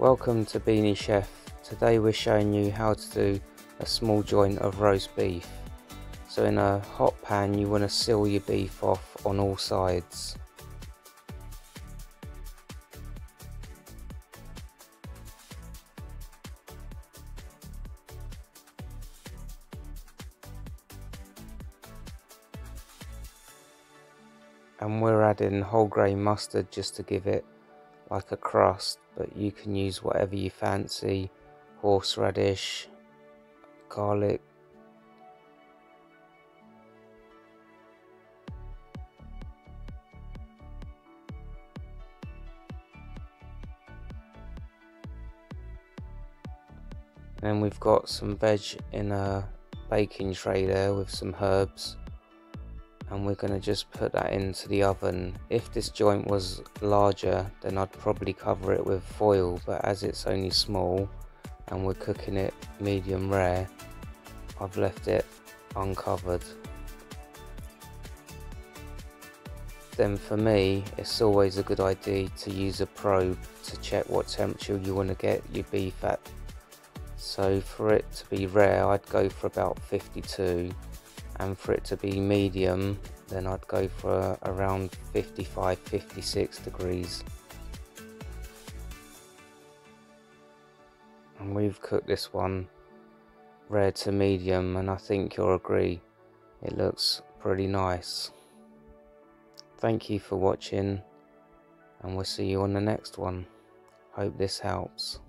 Welcome to Beanie Chef. Today we're showing you how to do a small joint of roast beef. So in a hot pan you want to seal your beef off on all sides. And we're adding whole grain mustard just to give it like a crust, but you can use whatever you fancy, horseradish, garlic. And then we've got some veg in a baking tray there with some herbs. And we're going to just put that into the oven. If this joint was larger then I'd probably cover it with foil, but as it's only small and we're cooking it medium rare, I've left it uncovered. Then for me it's always a good idea to use a probe to check what temperature you want to get your beef at. So for it to be rare I'd go for about 52. And for it to be medium then I'd go for around 55-56 degrees. And we've cooked this one rare to medium and I think you'll agree it looks pretty nice. Thank you for watching and we'll see you on the next one. Hope this helps.